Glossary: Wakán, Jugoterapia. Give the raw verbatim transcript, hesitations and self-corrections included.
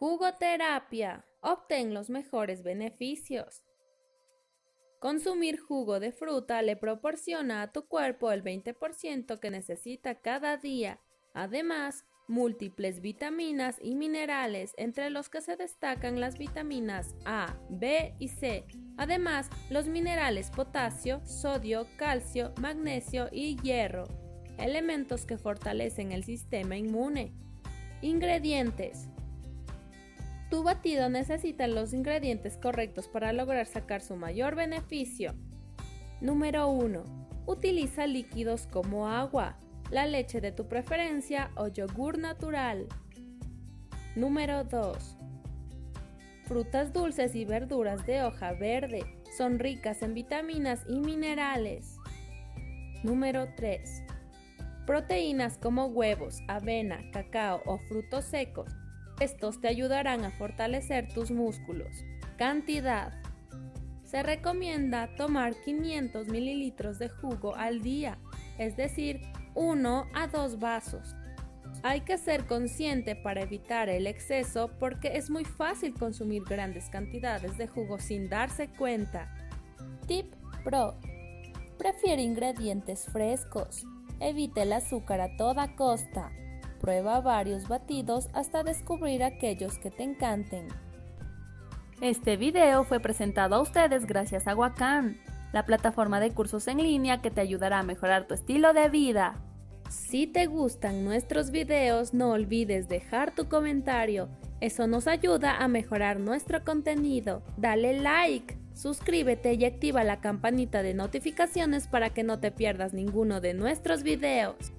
Jugoterapia. Obtén los mejores beneficios. Consumir jugo de fruta le proporciona a tu cuerpo el veinte por ciento que necesita cada día. Además, múltiples vitaminas y minerales, entre los que se destacan las vitaminas A, B y C. Además, los minerales potasio, sodio, calcio, magnesio y hierro, elementos que fortalecen el sistema inmune. Ingredientes. Tu batido necesita los ingredientes correctos para lograr sacar su mayor beneficio. Número uno. Utiliza líquidos como agua, la leche de tu preferencia o yogur natural. Número dos. Frutas dulces y verduras de hoja verde. Son ricas en vitaminas y minerales. Número tres. Proteínas como huevos, avena, cacao o frutos secos. Estos te ayudarán a fortalecer tus músculos. Cantidad. Se recomienda tomar quinientos mililitros de jugo al día, es decir, uno a dos vasos. Hay que ser consciente para evitar el exceso porque es muy fácil consumir grandes cantidades de jugo sin darse cuenta. Tip Pro. Prefiere ingredientes frescos. Evite el azúcar a toda costa. Prueba varios batidos hasta descubrir aquellos que te encanten. Este video fue presentado a ustedes gracias a Wakán, la plataforma de cursos en línea que te ayudará a mejorar tu estilo de vida. Si te gustan nuestros videos, no olvides dejar tu comentario. Eso nos ayuda a mejorar nuestro contenido. Dale like, suscríbete y activa la campanita de notificaciones para que no te pierdas ninguno de nuestros videos.